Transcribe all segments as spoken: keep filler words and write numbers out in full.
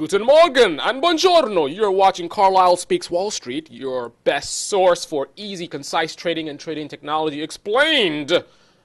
Guten Morgen and Buongiorno. You're watching Carlyle Speaks Wall Street, your best source for easy, concise trading and trading technology explained.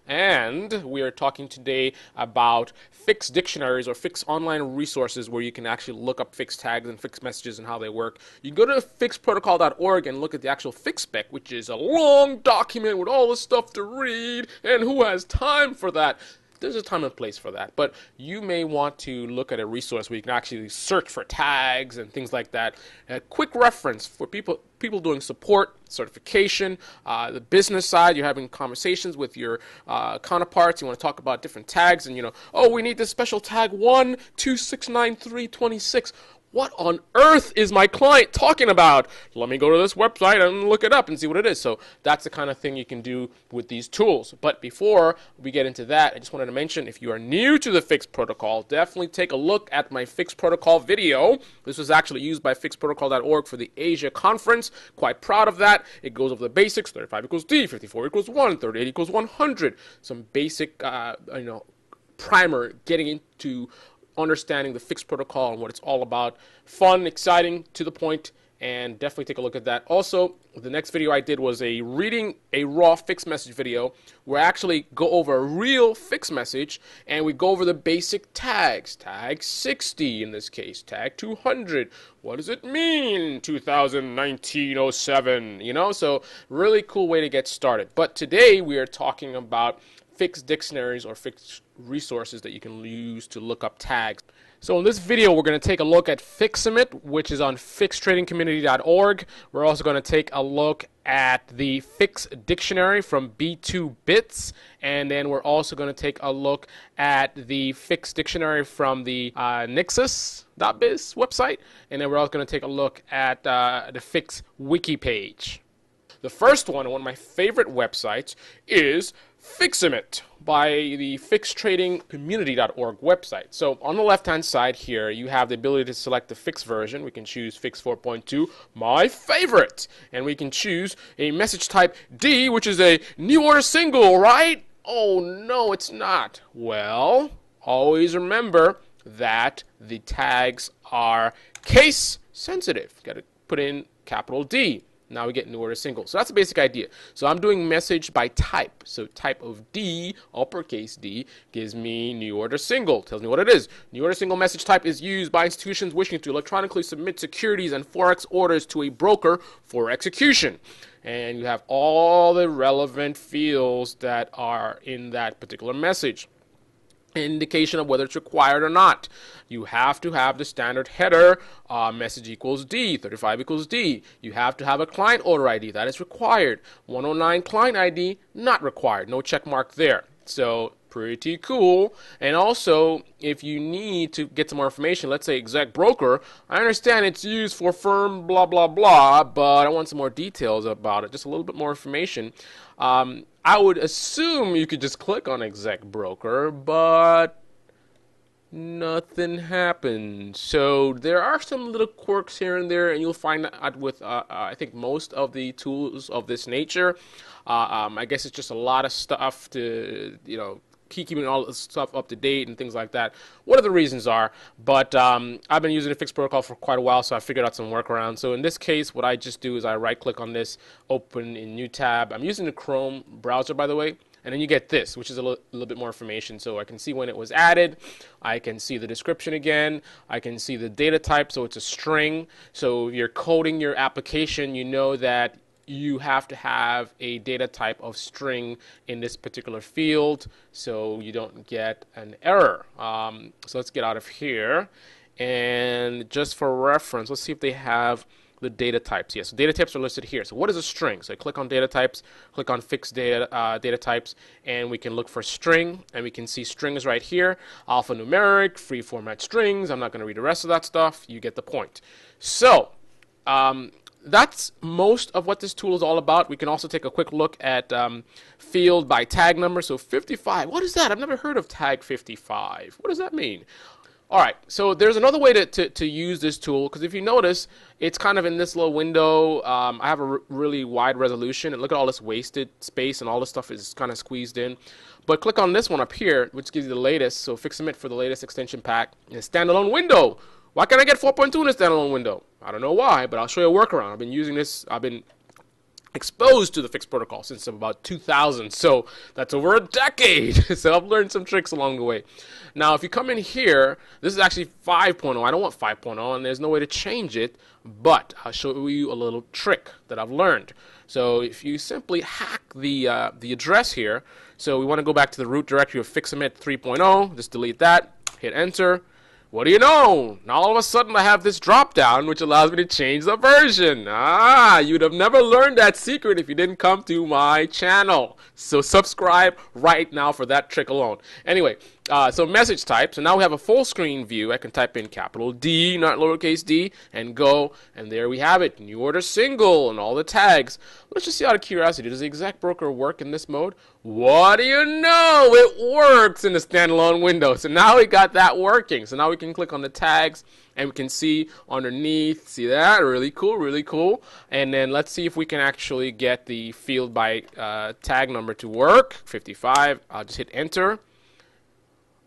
And we are talking today about FIX dictionaries or FIX online resources where you can actually look up FIX tags and FIX messages and how they work. You can go to fix protocol dot org and look at the actual FIX spec, which is a long document with all the stuff to read, and who has time for that? There's a time and place for that, but you may want to look at a resource where you can actually search for tags and things like that. A quick reference for people people doing support, certification, uh, the business side. You're having conversations with your uh, counterparts. You want to talk about different tags and, you know, oh, we need this special tag one two six nine three two six. What on earth is my client talking about? Let me go to this website and look it up and see what it is. So that's the kind of thing you can do with these tools. But before we get into that, I just wanted to mention, if you are new to the FIX Protocol, definitely take a look at my FIX Protocol video. This was actually used by fix protocol dot org for the Asia conference. Quite proud of that. It goes over the basics: thirty-five equals D, fifty-four equals one, thirty-eight equals one hundred. Some basic, uh, you know, primer getting into understanding the FIX Protocol and what it's all about. Fun, exciting, to the point, and definitely take a look at that. Also, the next video I did was a reading a raw FIX message video where I actually go over a real FIX message and we go over the basic tags. Tag sixty in this case, tag two hundred. What does it mean? two thousand nineteen oh seven, you know? So really cool way to get started. But today we are talking about FIX dictionaries or FIX resources that you can use to look up tags. So in this video, we're going to take a look at FIXimate, which is on fix trading community dot org. We're also going to take a look at the FIX dictionary from B two Bits, and then we're also going to take a look at the FIX dictionary from the uh, onixs dot biz website, and then we're also going to take a look at uh, the FIXwiki page. The first one, one of my favorite websites, is FIXimate by the fix trading community dot org website. So on the left-hand side here, you have the ability to select the FIX version. We can choose FIX four point two, my favorite. And we can choose a message type D, which is a new order single, right? Oh, no, it's not. Well, always remember that the tags are case sensitive. Got to put in capital D. Now we get new order single. So that's the basic idea. So I'm doing message by type. So type of D, uppercase D, gives me new order single. Tells me what it is. New order single message type is used by institutions wishing to electronically submit securities and Forex orders to a broker for execution. And you have all the relevant fields that are in that particular message. Indication of whether it's required or not. You have to have the standard header, uh, message equals D, thirty-five equals D. You have to have a client order I D. That is required. one oh nine client I D, not required. No check mark there. So pretty cool. And also, if you need to get some more information, let's say exec broker, I understand it's used for firm blah, blah, blah, but I want some more details about it, just a little bit more information. Um, I would assume you could just click on exec broker, but nothing happened. So there are some little quirks here and there, and you'll find out with, uh, uh, I think, most of the tools of this nature. Uh, um, I guess it's just a lot of stuff to, you know, keeping all this stuff up to date and things like that. What are the reasons are, but um, I've been using the FIX Protocol for quite a while, so I figured out some workarounds. So in this case, what I just do is I right-click on this, open in new tab. I'm using the Chrome browser, by the way, and then you get this, which is a little bit more information. So I can see when it was added. I can see the description again. I can see the data type, so it's a string. So if you're coding your application, you know that you have to have a data type of string in this particular field so you don't get an error. Um, so let's get out of here. And just for reference, let's see if they have the data types. Yes, data types are listed here. So what is a string? So I click on data types, click on fixed data, uh, data types, and we can look for string, and we can see strings right here, alphanumeric, free format strings. I'm not going to read the rest of that stuff. You get the point. So, um, that's most of what this tool is all about. We can also take a quick look at um, field by tag number. So fifty-five, what is that? I've never heard of tag fifty-five. What does that mean? All right, so there's another way to, to, to use this tool, because if you notice, it's kind of in this little window. Um, I have a really wide resolution, and look at all this wasted space, and all this stuff is kind of squeezed in. But click on this one up here, which gives you the latest, so FIXimate for the latest extension pack, in a standalone window. Why can't I get four point two in this standalone window? I don't know why, but I'll show you a workaround. I've been using this. I've been exposed to the FIX protocol since about two thousand, so that's over a decade. So I've learned some tricks along the way. Now, if you come in here, this is actually five point oh. I don't want five point oh, and there's no way to change it, but I'll show you a little trick that I've learned. So if you simply hack the uh, the address here, so we want to go back to the root directory of FIXimate three point oh. Just delete that, hit enter. What do you know? Now all of a sudden I have this drop down which allows me to change the version. Ah, you'd have never learned that secret if you didn't come to my channel. So subscribe right now for that trick alone. Anyway, uh, so message type. So now we have a full screen view. I can type in capital D, not lowercase d, and go. And there we have it. New order single and all the tags. Let's just see out of curiosity. Does the exact broker work in this mode? What do you know? It works in the standalone window. So now we got that working. So now we can click on the tags and we can see underneath. See that? Really cool, really cool. And then let's see if we can actually get the field by uh, tag number to work. fifty-five. I'll just hit enter.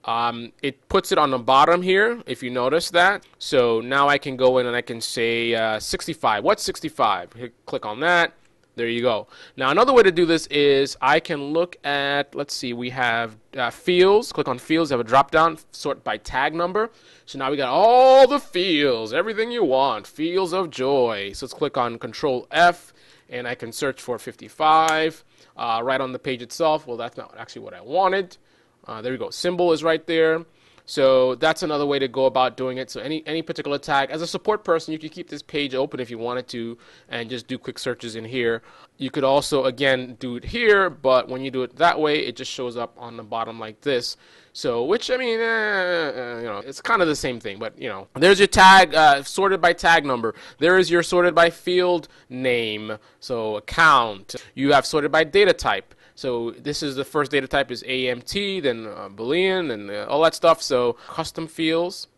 Um, it puts it on the bottom here, if you notice that. So now I can go in and I can say uh, sixty-five. What's sixty-five? Hit, click on that. There you go. Now another way to do this is I can look at, let's see, we have uh, fields. Click on fields, have a drop down, sort by tag number. So now we got all the fields, everything you want, fields of joy. So let's click on control F and I can search for fifty-five uh, right on the page itself. Well, that's not actually what I wanted. Uh, there we go, symbol is right there. So that's another way to go about doing it. So any, any particular tag. As a support person, you can keep this page open if you wanted to and just do quick searches in here. You could also, again, do it here, but when you do it that way, it just shows up on the bottom like this. So, which, I mean, eh, you know, it's kind of the same thing, but, you know. There's your tag, uh, sorted by tag number. There is your sorted by field name, so account. You have sorted by data type. So this is the first data type is A M T, then uh, Boolean, and uh, all that stuff. So custom fields.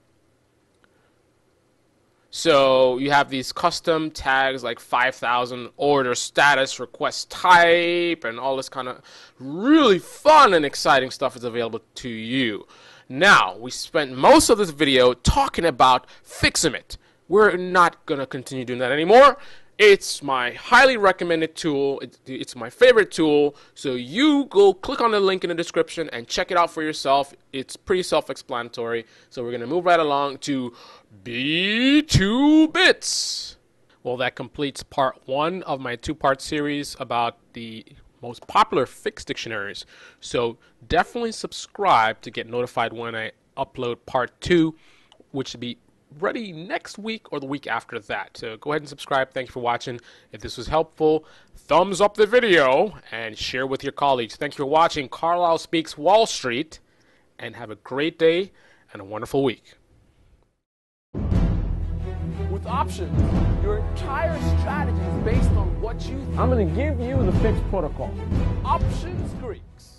So you have these custom tags like five thousand, order status, request type, and all this kind of really fun and exciting stuff is available to you. Now, we spent most of this video talking about FIXimate. We're not going to continue doing that anymore. It's my highly recommended tool. It's my favorite tool. So you go click on the link in the description and check it out for yourself. It's pretty self-explanatory. So we're going to move right along to B two Bits. Well, that completes part one of my two-part series about the most popular FIX dictionaries. So definitely subscribe to get notified when I upload part two, which would be ready next week or the week after that. So go ahead and subscribe. Thank you for watching. If this was helpful, thumbs up the video and share with your colleagues. Thank you for watching Carlyle Speaks Wall Street, and have a great day and a wonderful week. With options, your entire strategy is based on what you think. I'm going to give you the FIX protocol. Options Greeks.